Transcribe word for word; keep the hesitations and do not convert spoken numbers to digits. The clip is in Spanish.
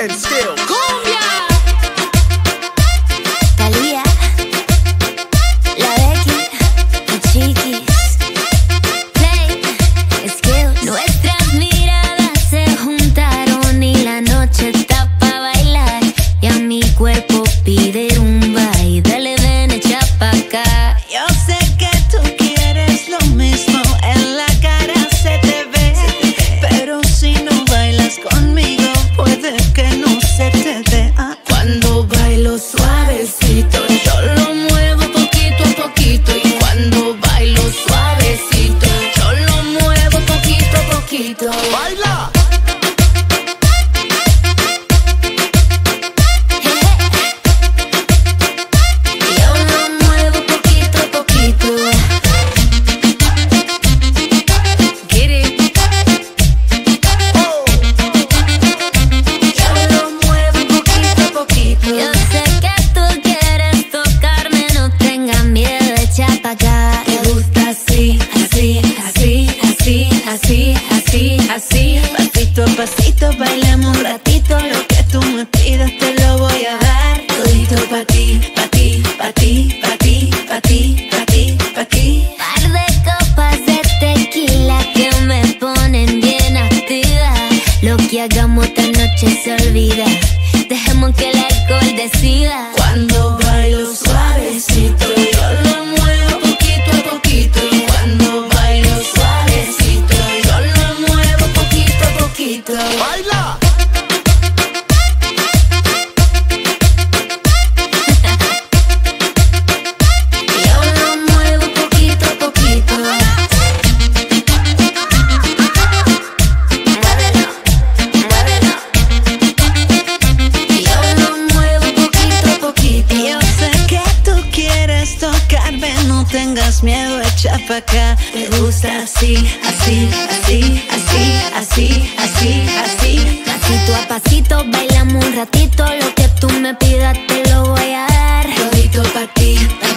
and still cumbia. Talía, la Becky y Chiquis, Play, Skills. Nuestras miradas se juntaron y la noche está pa' bailar. Y a mi cuerpo pide rumba y dale, ven, echa pa' acá. Yo sé que tú quieres lo mismo, en la cara se te ve, se te ve. Pero si no bailas conmigo, suavecito, yo lo muevo poquito a poquito. Y cuando bailo suavecito, yo lo muevo poquito a poquito. ¡Baila! Yo lo muevo poquito a poquito. Get it. Oh. Yo lo muevo poquito a poquito. Yo sé que así, así, así, pasito a pasito, bailemos un ratito. Lo que tú me pidas te lo voy a dar. Todito pa' ti, pa' ti, pa' ti, pa' ti, pa' ti, pa' ti, pa' ti. Par de copas de tequila que me ponen bien activa. Lo que hagamos esta noche se olvida, dejemos que el alcohol decida. Cuando bailo suavecito, yo lo muevo poquito a poquito. Y cuando bailo suavecito, ¡baila! Yo lo muevo poquito a poquito. Muévelo, muévelo. Yo lo muevo poquito a poquito. Yo sé que tú quieres tocarme, no tengas miedo, echa pa' acá. Te gusta así, así, así, así, así, así, así. Pasito a pasito, bailamos un ratito. Lo que tú me pidas te lo voy a dar. Todito pa' ti.